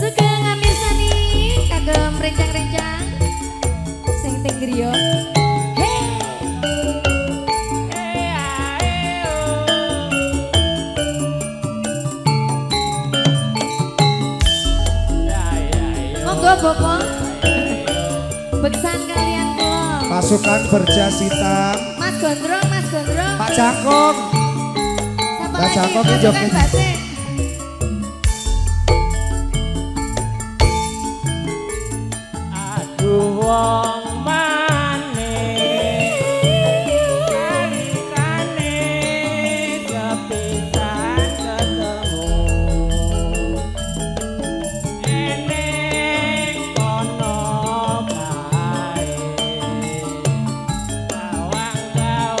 Sugeng amirsani kagem rencang-rencang sing teng griya. Monggo Bapak beksan kalian kula. Pasukan berjas hitam. Mas Gondro, Mas Gondro. Pak Cangkong. Pak Cangkong iki joget. Wong maneh kalikane kepisan ketemu eneng kono bae gawang-gawang angel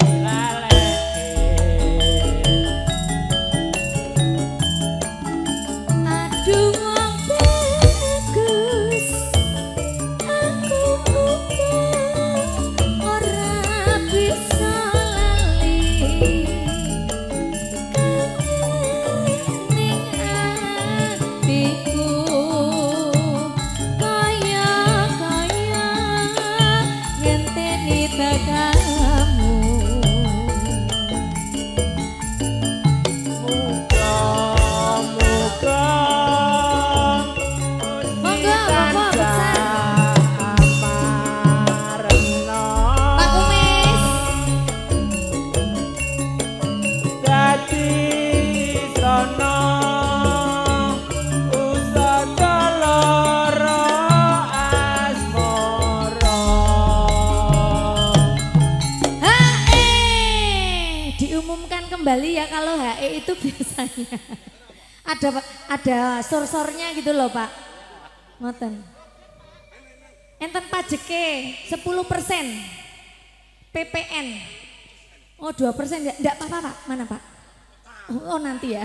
dilaleke aduh kembali ya kalau HE itu biasanya ada sor-sornya gitu loh Pak. Ngoten. Enten pajeke 10% PPN. Oh 2% enggak apa-apa Pak. Mana Pak? Oh nanti ya.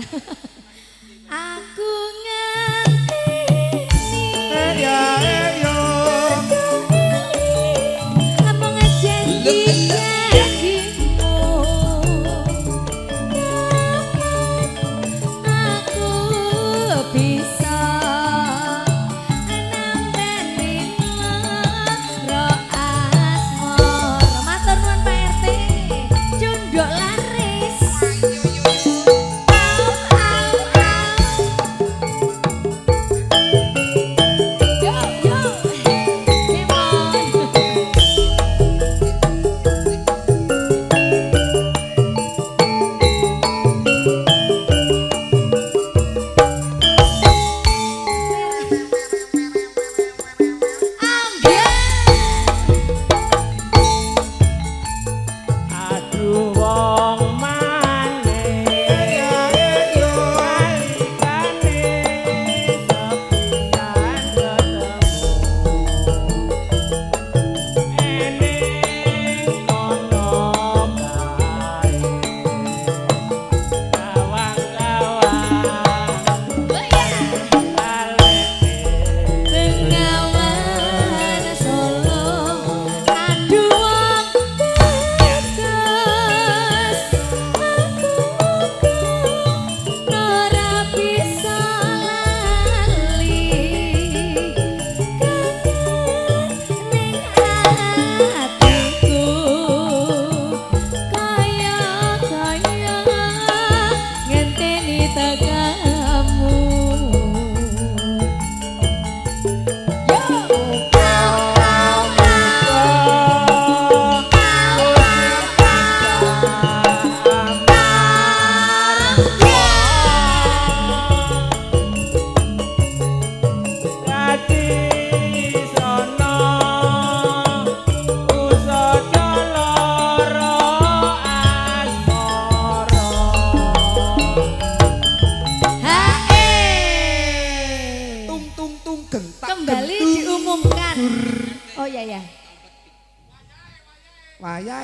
Aku ngerti nih. Apa ngejadinya? Ya.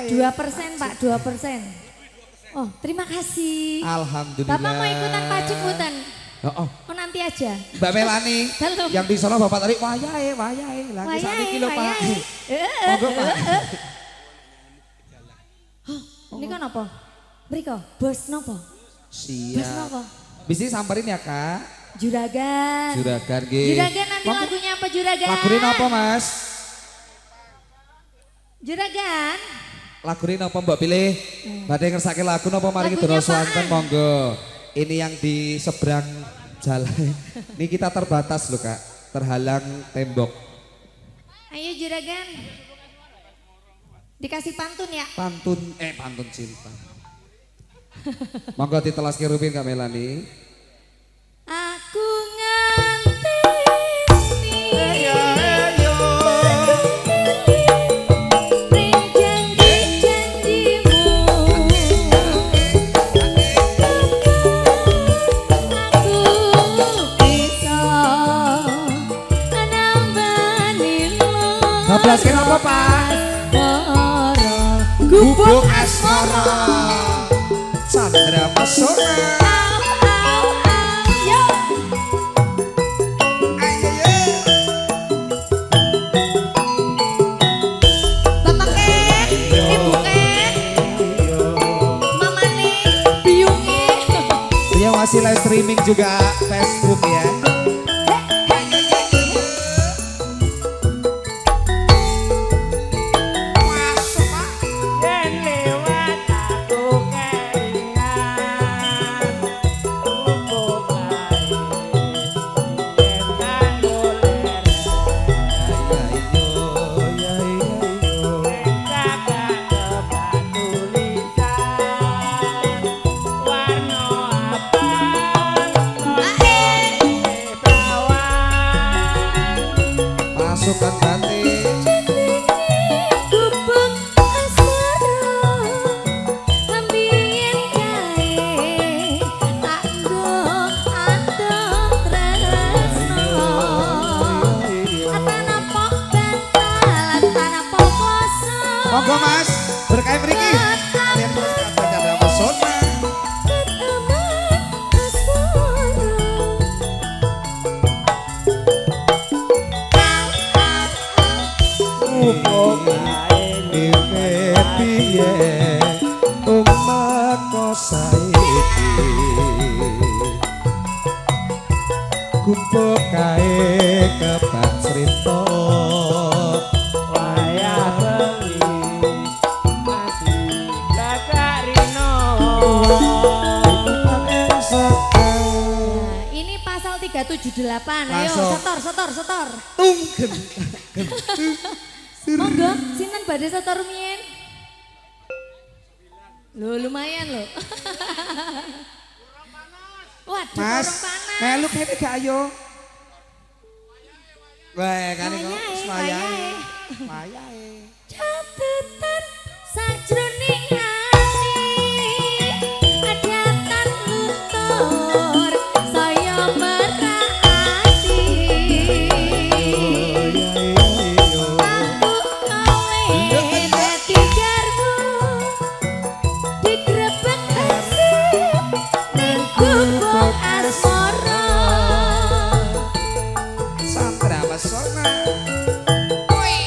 2% Pak, 2%. Oh, terima kasih. Alhamdulillah. Bapak mau ikutan pajak hutan? Oh, oh, nanti aja. Mbak Melani, yang di sana Bapak tadi wayahe, lagi saniki lho Pak. Monggo Pak. Niki napa? Mriko, bos napa? Siap. Bisnis samperin ya kak. Juragan. Juragan geng. Juragan nanti lagunya apa Juragan? Laguin apa mas? Juragan. Laguin apa mbak pilih? Badai ngersake lagu apa mari kita dosoankan monggo. Ini yang di seberang jalan. Ini kita terbatas loh kak. Terhalang tembok. Ayo Juragan. Dikasih pantun ya? Pantun, pantun cinta. Monggo ditelas kirupin Kak Melani. Aku nganti apa Pak? Gubuk Asmoro Candra Pesona. Dia masih live streaming juga Facebook ya. Monggo mas, berkaya meriki. Lihat terus kata Candra Pesona. Gubuk kae kapan cerita. Delapan, ayo setor. Tunggen. Monggo, sinten badhe setor mien? Loh lumayan loh. Waduh, mas, panas. Meluk hati gak ayo. Wae kan iki wis wayahe. Wayahe. Catetan sajroning Candra Pesona. Wih,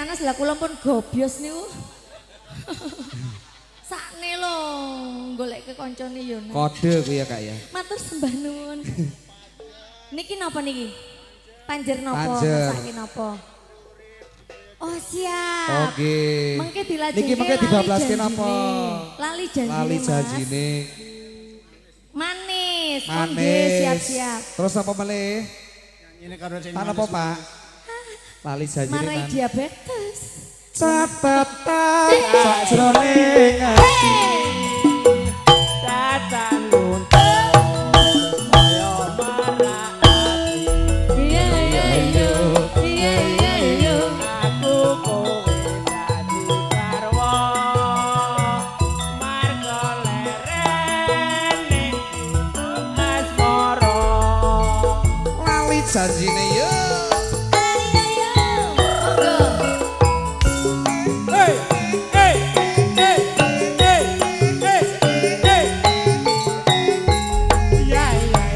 sanes lah kula pun gobyos niku. Sakne lho goleke kancane yo. Kode kuwi ya Kak ya. Matur sembah nuwun. Niki napa niki? Panjer napa? Sakniki napa? Oh siap. Oke. Mengke dilajengke. Niki mengke dibablaske napa? Lali janjine. Lali janjine. Manis. Manis. Siap-siap. Terus apa meneh? Nyanyi karo sing manis. Apa Pak? Lali janjine. Marai diabetes. Catatan sajroning ati. Catatan luntur. Ayo marah. Sajine yo hey hey hey hey hey hey ya ya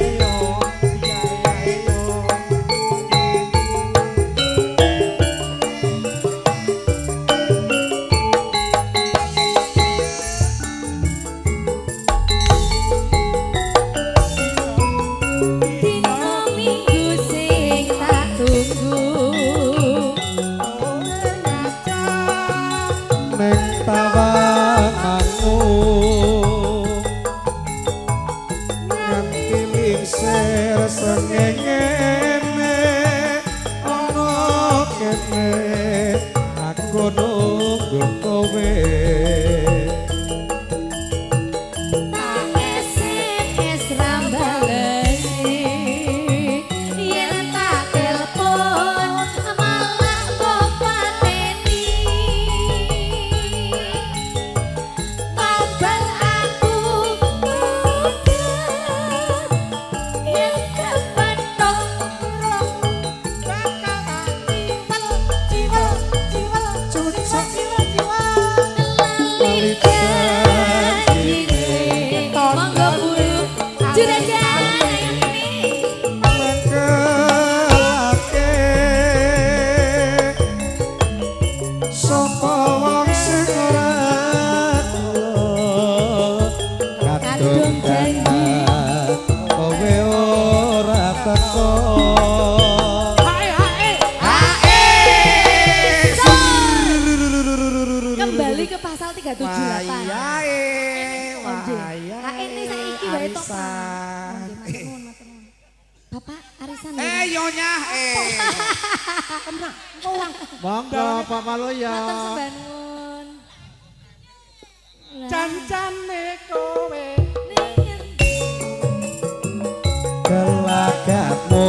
yo ya ya yo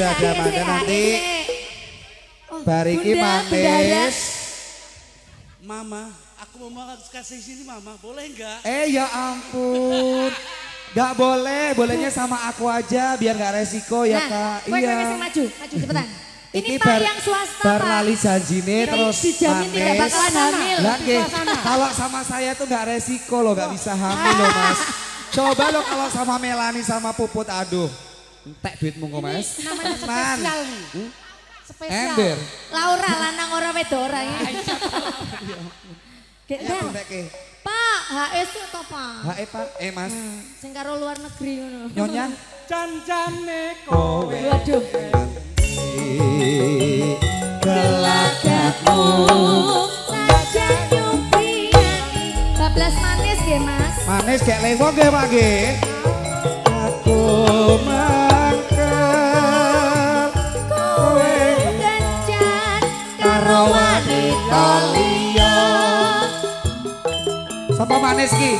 dada mantan nanti. Bariki manis. Mama, aku mau kasih sini mama, boleh enggak? Ya ampun. Enggak boleh, bolehnya sama aku aja biar enggak resiko ya Kak. Iya. Maju cepetan. Ini Pak yang swasta Pak. Berlali janjine terus dijamin tidak bakalan hamil. Kalau sama saya tuh enggak resiko loh, enggak bisa hamil loh Mas. Coba lo kalau sama Melani sama Puput, aduh. Entek duitmu kok Mas. Namanya spesial nih. Spesial. Ember. Laura lanang ora wedok ora ya. Pak, HE sih toh Pak. HE Pak, Mas. Sing karo luar negeri ngono. Nyonya cancane kowe. Waduh. Gelagakmu saja nyupiani. Bablas manis nggih Mas. Manis kayak lewo nggih Pak nggih. Aku mangkel kowe kencan karo wanita liya. Sapa manis ki?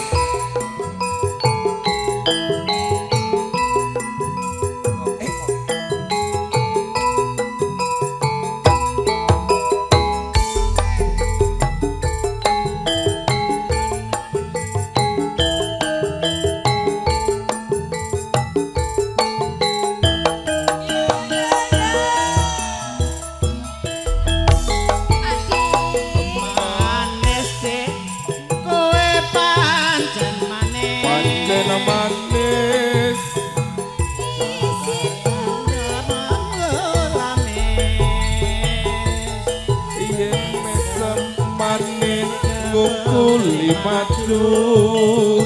Madu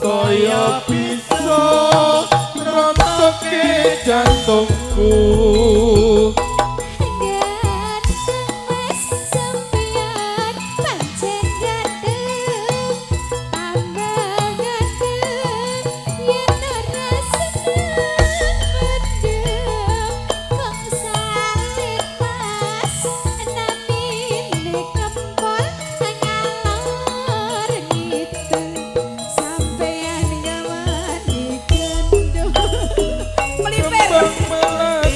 saya bisa rontoke jantungku dan semes sembilan pancen gadeng tambah gadeng yen ora seneng mendem kok sale pas namine kempol pesona. Saya bisa merontoknya jantungku dan semes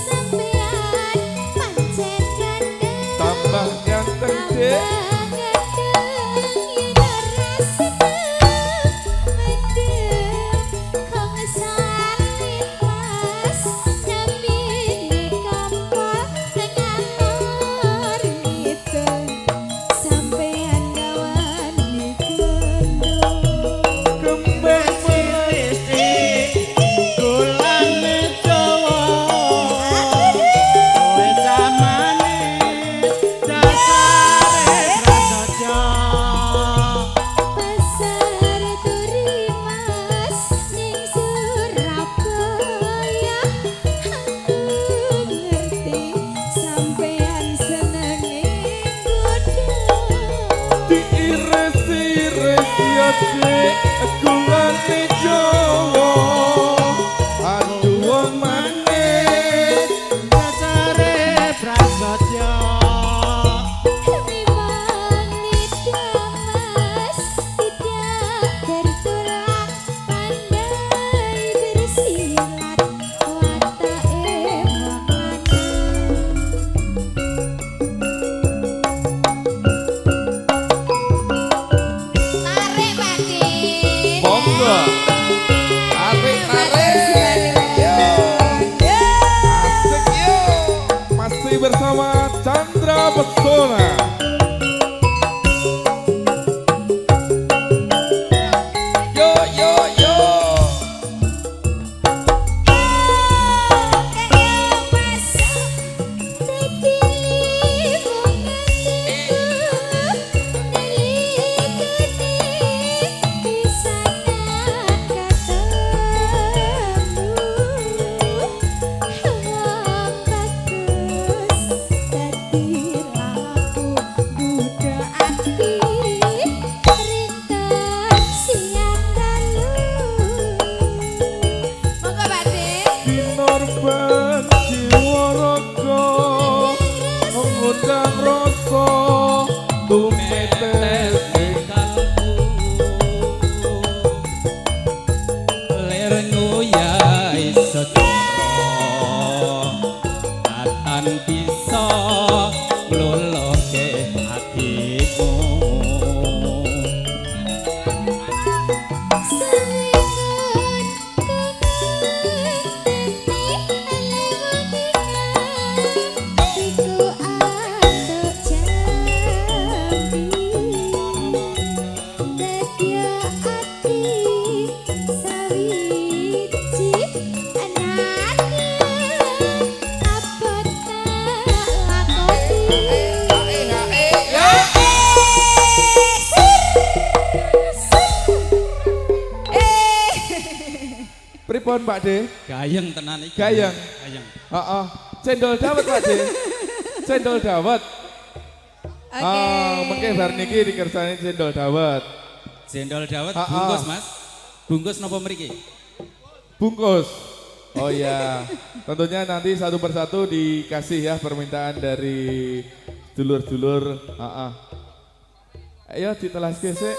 sembilan pancen ganteng tambah ganteng deh. Bersama Candra Pesona. Pripun Pak De? Gayeng tenan iki. Gayeng. Gayeng. Heeh. Cendol dawet Pak De. Cendol dawet. Oke. Mengke bar niki dikersani cendol dawet. Cendol dawet bungkus, Mas. Bungkus napa mriki? Bungkus. Oh iya. Tentunya nanti satu persatu dikasih ya permintaan dari dulur-dulur, heeh. Ayo ditelaske sik.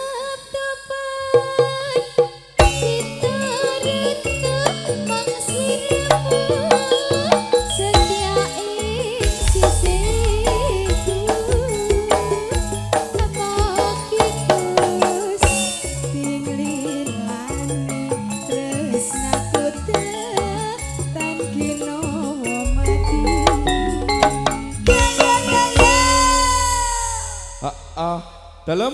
Dalam